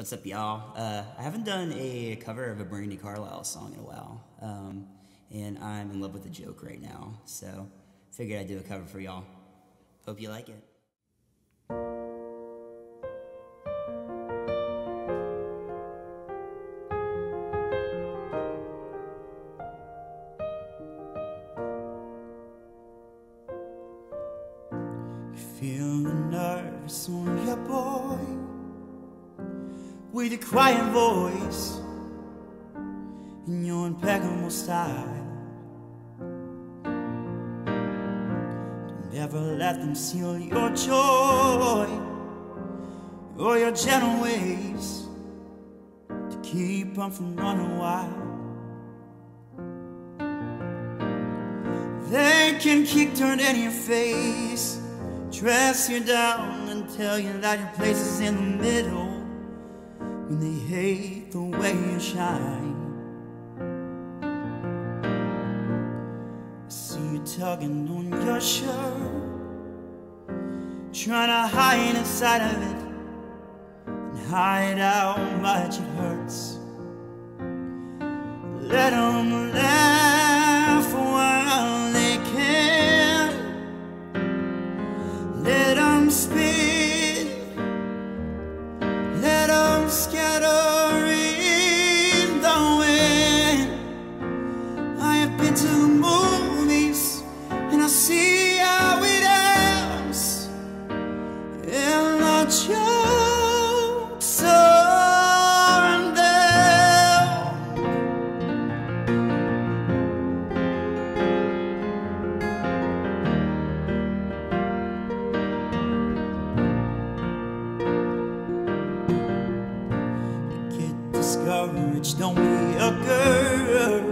What's up, y'all? I haven't done a cover of a Brandi Carlile song in a while, and I'm in love with The Joke right now, so figured I'd do a cover for y'all. Hope you like it. Feeling nervous when you're boy with a crying voice in your impeccable style. Don't ever let them steal your joy or your gentle ways to keep them from running wild. They can kick, turn in your face, dress you down and tell you that your place is in the middle, when they hate the way you shine. I see you tugging on your shirt, trying to hide inside of it and hide how much it hurts. Let them laugh while they can, let them spin, scatter in the wind. I have been to the movies and I see how it ends, and the joke's on them. Discouraged, don't be a girl,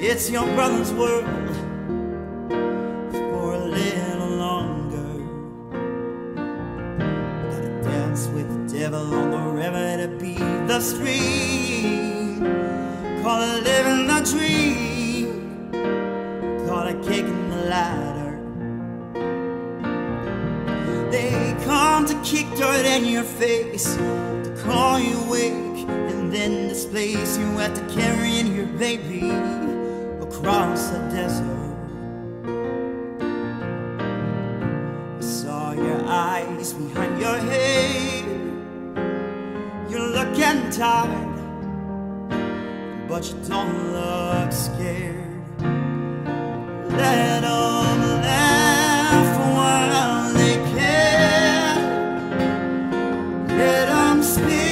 it's your brother's world for a little longer. Gotta dance with the devil on the river to beat the stream, call it living the dream, call it kicking the ladder. They come to kick dirt in your face, to call you weak, and then displace you after carrying your baby across the desert. I saw your eyes behind your head, you're looking tired, but you don't look scared. Let them laugh while they can, let them speak.